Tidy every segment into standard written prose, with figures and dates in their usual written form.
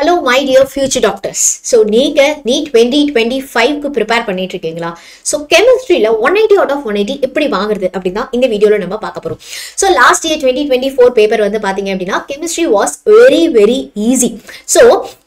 Hello my dear future doctors. So நீங்க NEET 2025 க்கு prepare பண்ணிட்டு இருக்கீங்களா? So chemistryல 180 out of 180 எப்படி வாங்குறது அப்படினா இந்த வீடியோல நம்ம பார்க்க போறோம். So last year 2024 paper வந்து பாத்தீங்க அப்படினா chemistry was very easy. So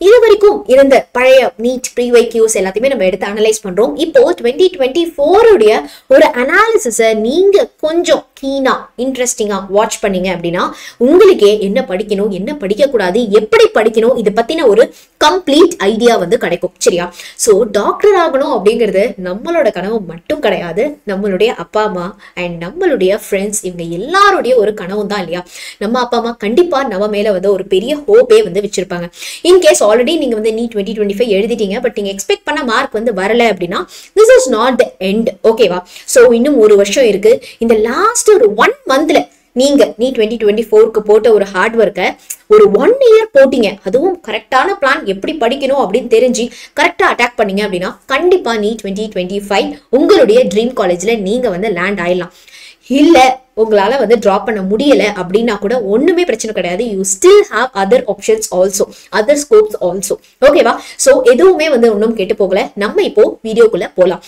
இதுவரைக்கும் இருந்த பழைய NEET pre-YQs எல்லாத்தையுமே நம்ம எடுத்து அனலைஸ் பண்றோம். இப்போ 2024 உடைய ஒரு அனாலிசிஸ நீங்க கொஞ்சம் கீனா இன்ட்ரஸ்டிங்கா வாட்ச் பண்ணீங்க அப்படினா உங்களுக்கே என்ன படிக்கணும் என்ன படிக்க கூடாது எப்படி படிக்கணும் இது பத்தின ஒரு complete idea வந்து கிடைக்கும் சரியா. சோ டாக்டர் ஆகணும் அப்படிங்கிறது நம்மளோட கனவு மட்டும் கிடையாது, நம்மளுடைய அப்பா அம்மா அண்ட் நம்மளுடைய ஃப்ரெண்ட்ஸ் இவங்க எல்லாரோடைய ஒரு கனவு தான் இல்லையா. நம்ம அப்பா அம்மா கண்டிப்பா நம்ம மேல வந்து ஒரு பெரிய ஹோப்பே வந்து வச்சிருப்பாங்க. இன்கேஸ் ஆல்ரெடி நீங்க வந்து NEET 2025 எழுதிட்டீங்க பட் நீங்க எக்ஸ்பெக்ட் பண்ண மார்க் வந்து வரல அப்படின்னா this is not the end ஓகேவா. சோ இன்னும் ஒரு வருஷம் இருக்கு. இந்த லாஸ்ட் ஒரு 1 மந்த்ல நீங்க NEET 2024க்கு போட்ட ஒரு ஹார்ட் ஒர்க்கை ஒரு 1 year போட்டீங்க, அதுவும் கரெக்டான பிளான் எப்படி படிக்கணும் அப்படின்னு தெரிஞ்சு கரெக்டா அட்டாக் பண்ணீங்க அப்படின்னா கண்டிப்பா NEET 2025 உங்களுடைய ட்ரீம் காலேஜ்ல நீங்க வந்து லேண்ட் ஆயிடலாம். இல்ல உங்களால வந்து டிராப் பண்ண முடியல அப்படின்னா கூட ஒண்ணுமே பிரச்சனை கிடையாது. You still have other options also, other scopes also ஓகேவா. சோ எதுவுமே வந்து ஒன்றும் கேட்டு போகல. நம்ம இப்போ வீடியோக்குள்ள போலாம்.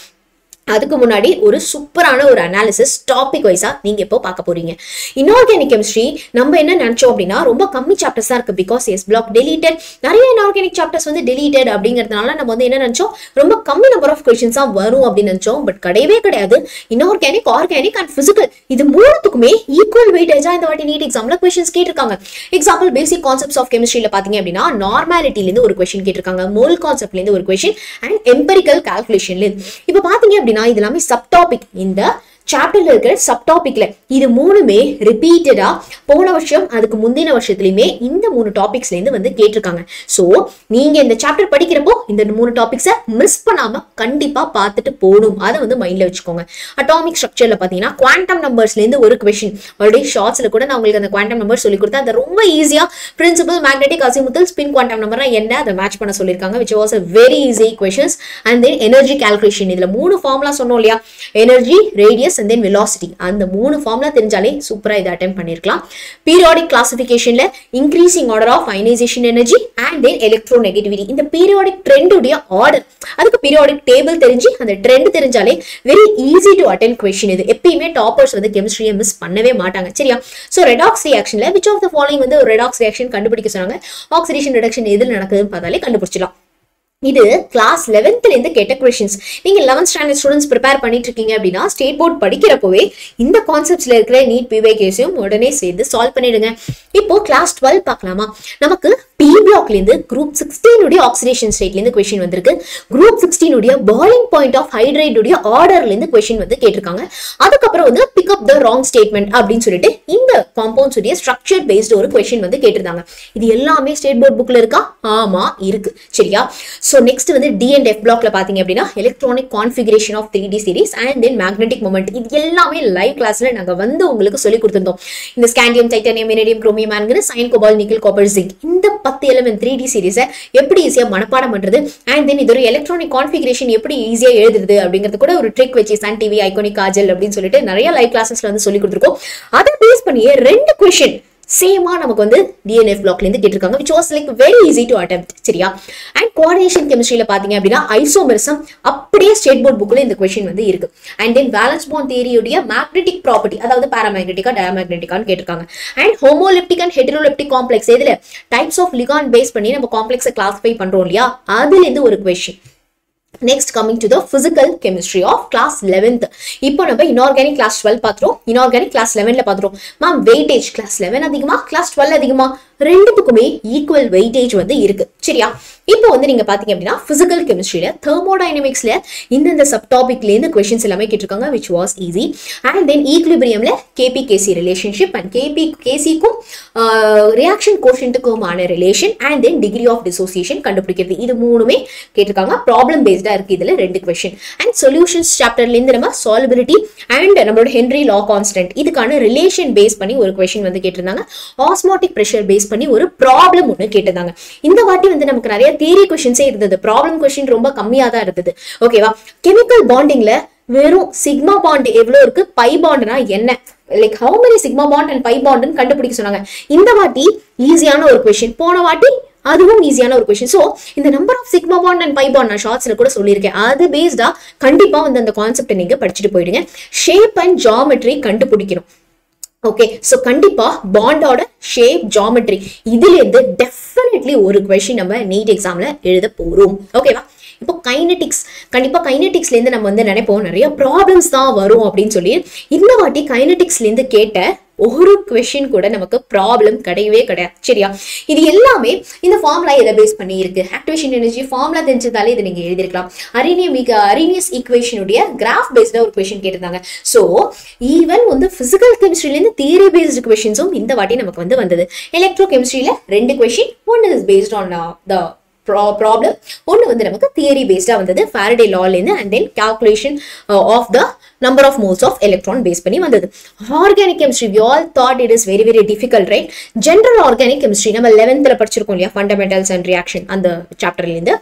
அதுக்கு முன்னாடி ஒரு சூப்பரான ஒரு அனாலிசிஸ் டாபிக் வைஸா நீங்க இப்போ பார்க்க போறீங்க. இன்ஆர்கானிக் கெமிஸ்ட்ரி நம்ம என்ன நினைச்சோம் அப்படின்னா ரொம்ப கம்மி சாப்டர்ஸ் தான் இருக்கு. பிகாஸ் எஸ் பிளாக் டெலிட்டட், நிறைய இன்ஆர்கானிக் சாப்டர்ஸ் வந்து டெலிட்டட் அப்படிங்கிறதுனால நம்ம வந்து என்ன நினைச்சோம் ரொம்ப கம்மி நம்பர் ஆஃப் கொஸ்டின்ஸ் தான் வரும் அப்படின்னு நினைச்சோம். பட் கிடையவே கிடையாது. இன்ஆர்கானிக், ஆர்கானிக் அண்ட் பிசிக்கல் இது மூணுத்துக்குமே ஈக்குவல் வெயிட்டேஜா இந்த வாட்டி NEET எக்ஸாம்ல கொஸ்டின்ஸ் கேட்டிருக்காங்க. எக்ஸாம்பிள் பேசிக் கான்செப்ட்ஸ் ஆஃப் கெமிஸ்ட்ரியில பாத்தீங்க அப்படின்னா நார்மாலிட்டில இருந்து ஒரு கொஸ்டின் கேட்டிருக்காங்க, மோல் கான்செப்ட்ல இருந்து ஒரு கொஸ்டின் அண்ட் எம்பரிக்கல் கால்குலேஷன்ல இருந்து. இப்ப பாத்தீங்க அப்படின்னா இது எல்லாமே சப்டாபிக். இந்த சாப்டர்ல இருக்கிற சப்டாபிக்ல இது மூணுமே ரிப்பீட்டடா போன வருஷம் அதுக்கு முந்தின வருஷத்துலயுமே இந்த 3 டாபிக்ஸ்ல இருந்து வந்து கேட்டிருக்காங்க. சோ நீங்க இந்த சாப்டர் படிக்கிறப்போ இந்த 3 டாபிக்ஸை மிஸ் பண்ணாம கண்டிப்பா பார்த்துட்டு போகணும். அதை வந்து மைண்ட்ல வச்சுக்கோங்க. அட்டாமிக் ஸ்ட்ரக்சர்ல பாத்தீங்கன்னா குவாண்டம் நம்பர்ஸ்ல இருந்து ஒரு கொஸ்டின், ஆல்ரெடி ஷார்ட்ஸ்ல கூட நான் உங்களுக்கு அந்த குவாண்டம் நம்பர் சொல்லி கொடுத்தேன். அது ரொம்ப ஈஸியா principal, magnetic, azimuthal, spin quantum number என்ன அதை மேட்ச் பண்ண சொல்லியிருக்காங்க, which was a very easy questions. And then energy calculation, இதுல 3 ஃபார்முலா சொன்னோம் இல்லையா, energy, radius and then velocity. அந்த 3 ஃபார்முலா தெரிஞ்சாலே சூப்பரா இத அட்டெம்ப்ட் பண்ணிரலாம். பீரியாடிக் கிளாசிஃபிகேஷன்ல increasing order of ionisation energy and then electronegativity, இந்த பீரியாடிக் ட்ரெண்ட் உடைய ஆர்டர், அதுக்கு பீரியாடிக் டேபிள் தெரிஞ்சி அந்த ட்ரெண்ட் தெரிஞ்சாலே very easy to attend question. இது எப்பயுமே டாப்பர்ஸ் வந்து கெமிஸ்ட்ரியை மிஸ் பண்ணவே மாட்டாங்க சரியா. சோ ரெடாக்ஸ் ரியாக்ஷன்ல which of the following வந்து ரெடாக்ஸ் ரியாக்ஷன் கண்டுபிடிக்க சொன்னாங்க, ஆக்சிடேஷன் ரிடக்ஷன் எதில் நடக்குதுன்னு பார்த்தாலே கண்டுபிடிச்சிடலாம். இது கிளாஸ் 11th இருந்து கேட்ட கொஸ்டின்ஸ். நீங்க 11th ஸ்டாண்டர்ட் ஸ்டூடெண்ட்ஸ் ப்ரிப்பேர் பண்ணிட்டு இருக்கீங்க அப்படின்னா ஸ்டேட் போர்ட் படிக்கிறப்பவே இந்த கான்செப்ட்ஸ்ல இருக்கிற NEET PYQஸையும் உடனே சேர்த்து சால்வ் பண்ணிடுங்க. இப்போ கிளாஸ் 12 பார்க்கலாமா. நமக்கு பி பிளாக்ல இருந்து குரூப் 16 உடைய ஆக்சிடேஷன் ஸ்டேட்ல இருந்து கொஸ்டின் வந்திருக்கு. குரூப் 16 உடைய பாய்லிங் பாயிண்ட் ஆஃப் ஹைட்ரைட் உடைய ஆர்டர்ல இருந்து கொஸ்டின் வந்து கேட்டிருக்காங்க. அதுக்கப்புறம் வந்து pick up the wrong statement அப்படின்னு சொல்லிட்டு இந்த காம்பவுண்ட்ஸ் உடைய ஸ்ட்ரக்சர் பேஸ்டு ஒரு கொஸ்டின் வந்து கேட்டிருந்தாங்க. இது எல்லாமே ஸ்டேட் போர்ட் புக்ல இருக்கா? ஆமா இருக்கு சரியா. So next வந்து D and F blockல பாத்தீங்க அப்படின்னா electronic configuration of 3D series and then magnetic moment, இது எல்லாமே லைவ் கிளாஸ்ல நாங்க வந்து உங்களுக்கு சொல்லி கொடுத்திருந்தோம். இந்த scandium, titanium, iridium, chromium, manganese, cyan, cobalt, nickel, copper, zinc இந்த 10 எலிமெண்ட் 3D series எப்படி ஈஸியா மனப்பாடம் பண்றது and then இது ஒரு electronic configuration எப்படி ஈஸியா எழுதுறது அப்படிங்கிறது கூட ஒரு ட்ரிக் வச்சு சன் டிவி, ஐகானிக், காஜல் அப்படின்னு சொல்லிட்டு நிறைய லைவ் கிளாஸஸ்ல வந்து சொல்லி கொடுத்திருக்கோம். அதை பேஸ் பண்ணியே 2 கொஸ்டின் சேமா நமக்கு வந்து DNF பிளாக்ல இருந்து கேட்டிருக்காங்க, which was like very easy to attempt சரியா. அண்ட் கோஆர்டினேஷன் கெமிஸ்ட்ரியில பாத்தீங்க அப்படின்னா ஐசோமெரிசம் அப்படியே ஸ்டேட் போர்ட் புக்ல இந்த கொஸ்டின் வந்து இருக்கு. அண்ட் தென் வேலன்ஸ் பாண்ட் தியரியுடைய மேக்னெட்டிக் ப்ராப்பர்ட்டி, அதாவது பாராமேக்னெட்டிக்கா டயாமேக்னெட்டிக்கான்னு கேட்டிருக்காங்க. And homoleptic and heteroleptic complex, இதுல டைப்ஸ் ஆஃப் லிகான் பேஸ் பண்ணி நம்ம காம்ப்ளெக்ஸை கிளாஸிஃபை பண்றோம் இல்லையா, அதுல இருந்து ஒரு question. Next coming to the physical chemistry of class 11th. இப்போ நம்ம inorganic class 12 பாத்துறோம், inorganic class 11ல பாத்துறோம். மேம் weightage class 11 அதிகமா class 12 அதிகமா? ரெண்டுத்துக்குமே ஈக்குவல் வெயிட்டேஜ் வந்து இருக்கு சரியா. இப்போ வந்து நீங்க பாத்தீங்க அப்படின்னா பிசிக்கல் கெமிஸ்ட்ரியில தெர்மோடைனமிக்ஸ்ல இந்த சப்டாபிக்ல இருந்து கொஸ்டின்ஸ் எல்லாமே கேட்டிருக்காங்க, which was easy. And then ஈக்விலிபிரியம்ல KPKC ரிலேஷன்ஷிப் அண்ட் KPKCக்கும் ரியாக்ஷன் கோஷன்ட்டுக்குமான relation and then degree of dissociation கண்டுபிடிக்கிறது, இது மூணுமே கேட்டிருக்காங்க. ப்ராப்ளம் பேஸ்டா இருக்கு இதுல 2 கொஸ்டின். அண்ட் சொல்யூஷன்ஸ் சாப்டர்ல இருந்து நம்ம சால்பிலிட்டி அண்ட் நம்மளோட ஹென்ரி லா கான்ஸ்டன்ட் இதுக்கான ரிலேஷன் பேஸ் பண்ணி ஒரு கொஸ்டின் வந்து கேட்டிருந்தாங்க. ஆஸ்மோட்டிக் பிரஷர் பேஸ் பண்ணி ஒரு ப்ராப்ளம் ஒன்னு கேட்டிருந்தாங்க. இந்த வாட்டி வந்து நமக்கு நிறைய தியரி கொஸ்டின்ஸே இருந்தது, ப்ராப்ளம் கொஸ்டின் ரொம்ப கம்மியா தான் இருந்தது ஓகேவா. கெமிக்கல் பாண்டிங்ல வெறும் சிக்மா பாண்ட் எவ்வளவு இருக்கு, பை பாண்ட்னா என்ன, like how many sigma bond and pi bond கண்டுபிடிக்க சொன்னாங்க. இந்த வாட்டி ஈஸியான ஒரு கொஸ்டின், போன வாட்டி அதுவும் ஈஸியான ஒரு क्वेश्चन. சோ இந்த number of sigma bond and pi bond நான் ஷார்ட்ஸ்ல கூட சொல்லிருக்கேன். அது பேஸ்டா கண்டிப்பா வந்து அந்த கான்செப்ட் நீங்க படிச்சிட்டு போயிடுங்க. ஷேப் அண்ட் ஜியோமெட்ரி கண்டுபிடிக்கணும். ஓகே, சோ கண்டிப்பா பாண்டோட ஷேப் ஜியோமெட்ரி இதுல இருந்து டெஃபினெட்லி ஒரு क्वेश्चन நம்ம நீட் எக்ஸாம்ல எழுத போறோம். ஓகேவா? இப்போ கைனெடிக்ஸ், கண்டிப்பா கைனெடிக்ஸ்ல இருந்து நம்ம வந்து நினைப்போம் நிறைய ப்ராப்ளம்ஸ் தான் வரும் அப்படின்னு சொல்லி. இந்த வாட்டி கைனெடிக்ஸ்ல இருந்து கேட்ட ஒரு क्वेश्चन கூட நமக்கு ப்ராப்ளம் கிடையவே கிடையாது. சரியா? இது எல்லாமே இந்த ஃபார்முலா எதை பேஸ் பண்ணி இருக்கு? ஆக்டிவேஷன் எனர்ஜி ஃபார்முலா தெரிஞ்சதால இத நீங்க எழுதி இருக்கலாம். அரினியஸ் ஈக்குவேஷனுடைய கிராஃப் பேஸ்டா ஒரு क्वेश्चन கேட்டிருந்தாங்க. சோ ஈவன் வந்து பிசிக்கல் கெமிஸ்ட்ரியில இருந்து தியரி பேஸ்டு क्वेश्चंसும் இந்த வாட்டி நமக்கு வந்து வந்தது. எலக்ட்ரோ கெமிஸ்ட்ரியில ரெண்டு question, one is based on the problem, ஒன்னு வந்து நமக்கு theory பேஸ்டா வந்தது Faraday law ல இருந்து, and then calculation of the number of moles of electron base பண்ணி வந்தது. Organic chemistry, we all thought it is very very difficult, right? General organic chemistry நம்ம 11th ல படிச்சிருக்கோம் இல்லையா, fundamentals and reaction அந்த chapterல இருந்து.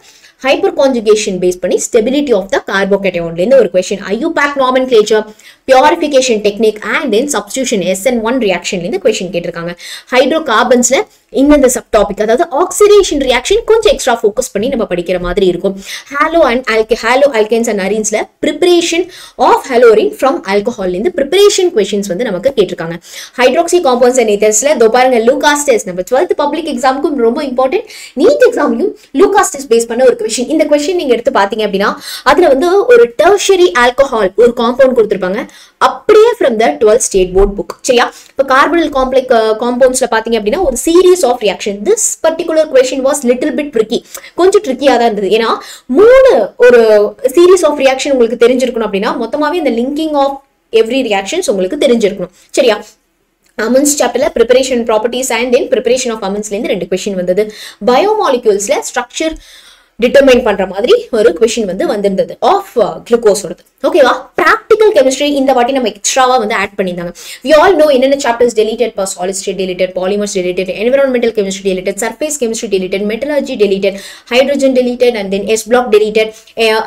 Hyperconjugation based பண்ணி stability of the carbocation ல இருந்து ஒரு question, IUPAC nomenclature, purification technique, and then substitution SN1 reaction ல இருந்து question கேட்டிருக்காங்க. Hydrocarbons ல இந்த subtopic அதாவது oxidation reaction கொஞ்சம் extra focus பண்ணி நம்ம படிக்கிற மாதிரி இருக்கும். Halo alkanes and arenes ல preparation of halorine from alcohol ல இருந்து preparation questions வந்து நமக்கு கேட்டிருக்காங்க. Hydroxy compounds and ethers ல தோ பாருங்க Lucas test நம்ம 12th public exam க்கு ரொம்ப important, NEET exam க்கு Lucas test based பண்ண ஒரு question. இந்த question நீங்க எடுத்து பாத்தீங்க அப்படினா அதுல வந்து ஒரு tertiary alcohol ஒரு compound கொடுத்திருப்பாங்க, அப்படியே from the 12th state board book. சரியா? இப்ப carbonyl complex compounds ல பாத்தீங்க அப்படினா ஒரு series of reaction. This particular question was little bit tricky, கொஞ்சம் ட்ரிக்கியா தான் இருந்தது. ஏனா மூணு ஒரு series of reaction உங்களுக்கு தெரிஞ்சிருக்கணும் அப்படினா மொத்தமாவே இந்த linking of every reactions உங்களுக்கு தெரிஞ்சிருக்கணும். சரியா? amines chapterல preparation properties and then preparation of amines ல இருந்து ரெண்டு question வந்தது. Biomolecules ல structure determine பண்ற மாதிரி ஒரு क्वेश्चन வந்து வந்திருந்தது of glucose ஓடது. ஓகேவா? practical chemistry இந்த வாட்டி நம்ம எக்ஸ்ட்ராவா வந்து ஆட் பண்ணிருந்தாங்க. we all know என்னென்ன chapters deleted, solid state deleted, polymers deleted, environmental chemistry deleted, surface chemistry deleted, metallurgy deleted, hydrogen deleted, and then s block deleted.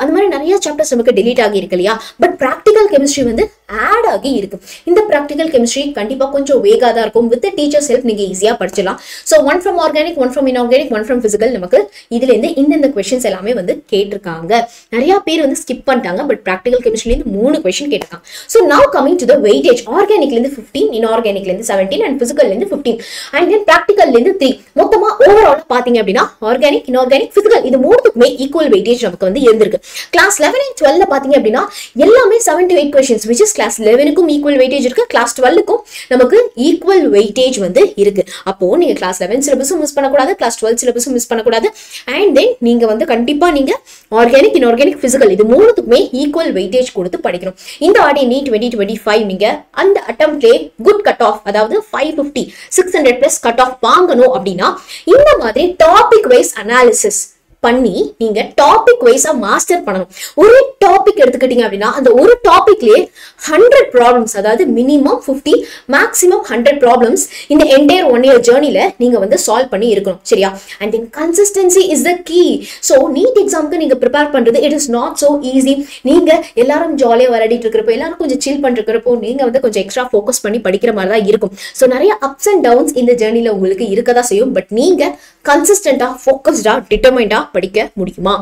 அந்த மாதிரி நிறைய chapters நமக்கு delete ஆகி இருக்கலையா, but practical chemistry வந்து add ஆகி இருக்கு. இந்த practical chemistry கண்டிப்பா கொஞ்சம் வேகா தான் இருக்கும். with the teacher's help நீங்க ஈஸியா படிச்சலாம். so one from organic, one from inorganic, one from physical நமக்கு இதுல இருந்து இந்த क्वेश्चंस எல்லாமே வந்து கேட்டிருக்காங்க. நிறைய பேர் வந்து skip பண்ணிட்டாங்க, but practical chemistry ல இருந்து மூணு क्वेश्चन கேட்டிருக்காங்க. so now coming to the weightage, organic ல இருந்து 15, inorganic ல இருந்து 17, and physical ல இருந்து 15, and then practical ல இருந்து 3. மொத்தமா ஓவரால் பாத்தீங்க அப்படினா organic, inorganic, physical இது மூணுக்குமே equal weightage நமக்கு வந்து இருந்திருக்கு. class 11 and 12 ல பாத்தீங்க அப்படினா எல்லாமே 7 to 8 questions, which is class 11 க்கும் equal weightage இருக்கு, class 12 க்கும் நமக்கு equal weightage வந்து இருக்கு. அப்போ நீங்க class 11 syllabus மிஸ் பண்ண கூடாது, class 12 syllabus மிஸ் பண்ண கூடாது, and then நீங்க வந்து கண்டிப்பா நீங்க organic, inorganic, physical இது மூணுக்குமே equal weightage கொடுத்து படிக்கணும். இந்த வாட்டி NEET 2025 நீங்க அந்த அட்டெம்ப்ட்ல good cut off அதாவது 550 600 plus cut off வாங்கணும் அப்படினா இந்த மாதிரி topic wise analysis பண்ணி நீங்க டாபிக் வைஸா மாஸ்டர் பண்ணணும். ஒரு டாபிக் எடுத்துக்கிட்டீங்க அப்படின்னா அந்த ஒரு டாபிக்லயே 100 ப்ராப்ளம்ஸ், அதாவது மினிமம் 50 மேக்ஸிமம் 100 ப்ராப்ளம்ஸ் இந்த என்டையர் 1 இயர் ஜர்னில நீங்க வந்து சால்வ் பண்ணி இருக்கணும். சரியா? and then consistency is the key. so NEET எக்ஸாம்க்கு நீங்க ப்ரிப்பேர் பண்றது it is not so easy. நீங்க எல்லாரும் ஜாலியா விளையாடிட்டு இருக்கிறப்போ, எல்லாரும் கொஞ்சம் chill பண்ணிட்டு இருக்கிறப்போ நீங்க வந்து கொஞ்சம் எக்ஸ்ட்ரா ஃபோக்கஸ் பண்ணி படிக்கிற மாதிரி தான் இருக்கும். சோ நிறைய அப்ஸ் அண்ட் டவுன்ஸ் இந்த ஜர்னில உங்களுக்கு இருக்கதா செய்யும், பட் நீங்க கன்சிஸ்டன்ட்டா ஃபோக்கஸ்டா டிட்டர்மைண்டா படிக்க முடியுமா?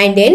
and then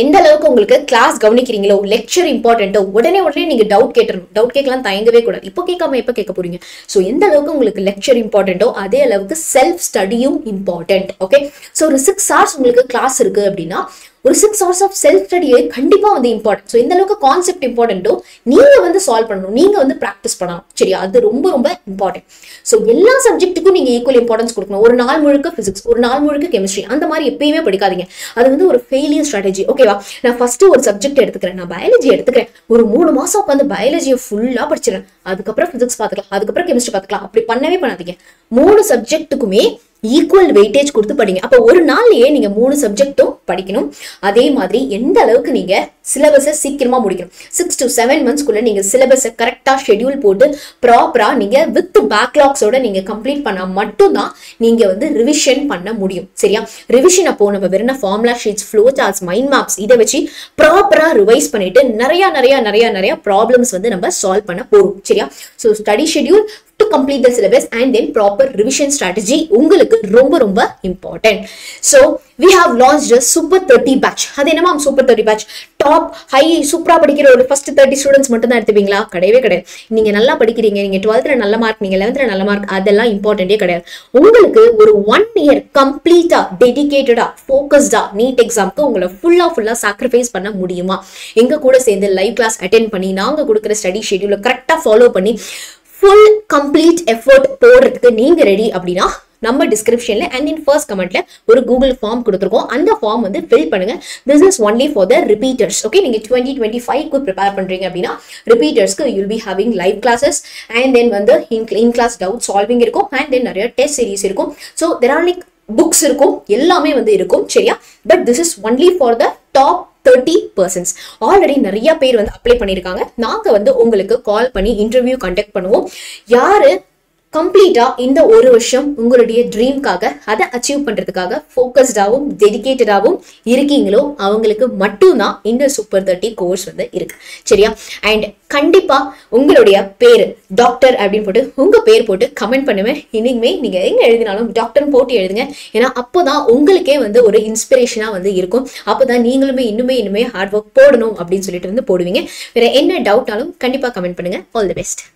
எந்த அளவுக்கு உங்களுக்கு கிளாஸ் கவனிக்கிறீங்களோ, லெக்சர் இம்பார்ட்டன்ட்டோ உடனே நீங்க டவுட் கேட்கணும். டவுட் கேட்கலாம், தயங்கவே கூடாது. இப்போ கேட்காம எப்போ கேட்க போறீங்க? ஸோ எந்த அளவுக்கு உங்களுக்கு லெக்சர் இம்பார்ட்டன்ட்டோ அதே அளவுக்கு செல்ஃப் ஸ்டடியும் இம்பார்ட்டன்ட். ஓகே, ஸோ ஒரு 6 hours உங்களுக்கு கிளாஸ் இருக்கு அப்படின்னா ஒரு 6 hours ஆஃப் செல்ஃப் ஸ்டடியே கண்டிப்பா வந்து இம்பார்ட்டன்ட். ஸோ எந்த அளவுக்கு கான்செப்ட் இம்பார்ட்டன்ட்டோ நீங்க வந்து சால்வ் பண்ணணும், நீங்க வந்து ப்ராக்டிஸ் பண்ணணும். சரியா? அது ரொம்ப ரொம்ப இம்பார்ட்டன்ட். ஸோ எல்லா சப்ஜெக்ட்டுக்கும் நீங்க ஈக்குவல் இம்பார்ட்டன்ஸ் கொடுக்கணும். ஒரு நாள் முழுக்க பிசிக்ஸ், ஒரு நாள் முழுக்க கெமிஸ்ட்ரி அந்த மாதிரி எப்பயுமே படிக்காதீங்க. அது வந்து ஒரு ஃபெயிலியர் ஸ்ட்ராட்டஜி. ஓகேவா? நான் ஃபர்ஸ்ட் ஒரு சப்ஜெக்ட் எடுத்துக்கிறேன், நான் பயாலஜி எடுத்துக்கிறேன், ஒரு 3 மாசம் உட்காந்து பயாலஜியை ஃபுல்லா படிச்சிடறேன், அதுக்கப்புறம் பிசிக்ஸ் பார்த்துக்கலாம், அதுக்கப்புறம் கெமிஸ்ட்ரி பார்த்துக்கலாம் அப்படி பண்ணவே பண்ணாதீங்க. 3 சப்ஜெக்ட்டுக்குமே ஈக்குவல் வெயிட்டேஜ் கொடுத்து படிங்க. அப்போ ஒரு நாள்லயே நீங்க 3 சப்ஜெக்ட்டும் படிக்கணும். அதே மாதிரி எந்த அளவுக்கு நீங்க சிலபஸை சீக்கிரமா முடிக்கணும். 6 to 7 monthsக்குள்ள நீங்க சிலபஸை கரெக்டா ஷெடியூல் போட்டு ப்ராப்பரா நீங்க வித் பேக்லாக்ஸோட நீங்க கம்ப்ளீட் பண்ணா மட்டும்தான் நீங்க வந்து ரிவிஷன் பண்ண முடியும். சரியா? ரிவிஷன் அப்போ நம்ம வெறும் formula sheets, flow charts, mind maps இதை வச்சு ப்ராப்பரா ரிவைஸ் பண்ணிட்டு நிறைய ப்ராப்ளம்ஸ் வந்து நம்ம சால்வ் பண்ண போறோம். சரியா? So study schedule to complete the syllabus, and then proper revision strategy ungalukku romba important. So we have launched a super 30 batch. Adena ma'am, super 30 batch top high supra padikira oru first 30 students mattum da eduthuvinga kadave kadave. Neenga nalla padikiringa, neenga 12th la nalla mark, neenga 11th la nalla mark, adella important e kadave. Ungalukku oru 1 year complete dedicated focused NEET exam ku ungala full sacrifice panna mudiyuma. Enga kuda send live class attend panni naanga kudukra study schedule correct follow panni full complete effort போடுறதுக்கு நீங்க ready அப்படினா நம்ம descriptionல and in first commentல ஒரு Google form கொடுத்திருக்கோம். அந்த form வந்து fill பண்ணுங்க. This is only for the repeaters. Okay, நீங்க 2025 க்கு prepare பண்றீங்க அப்படினா repeaters க்கு you'll be having live classes, and then வந்து in class doubt solving இருக்கும், and then நிறைய test series இருக்கும். So there are like books இருக்கும், எல்லாமே வந்து இருக்கும் சரியா. But this is only for the top 30%. Already நிறைய பேர் வந்து அப்ளை பண்ணிருக்காங்க. நாங்க வந்து உங்களுக்கு கால் பண்ணி இன்டர்வியூ கண்டக்ட் பண்ணுவோம். யாரு கம்ப்ளீட்டா இந்த ஒரு வருஷம் உங்களுடைய ட்ரீம்காக அதை அச்சீவ் பண்றதுக்காக ஃபோக்கஸ்டாகவும் டெடிகேட்டடாகவும் இருக்கீங்களோ அவங்களுக்கு மட்டும்தான் இந்த சூப்பர் 30 கோர்ஸ் வந்து இருக்கு சரியா. அண்ட் கண்டிப்பா உங்களுடைய பேர் டாக்டர் அப்படின்னு போட்டு உங்க பேர் போட்டு கமெண்ட் பண்ணுவேன். இனிமே நீங்க எங்க எழுதினாலும் டாக்டர்னு போட்டு எழுதுங்க. ஏன்னா அப்போதான் உங்களுக்கே வந்து ஒரு இன்ஸ்பிரேஷனா வந்து இருக்கும். அப்போதான் நீங்களுமே இன்னுமே ஹார்ட் ஒர்க் போடணும் அப்படின்னு சொல்லிட்டு வந்து போடுவீங்க. வேற என்ன டவுட்டாலும் கண்டிப்பா கமெண்ட் பண்ணுங்க. All the best.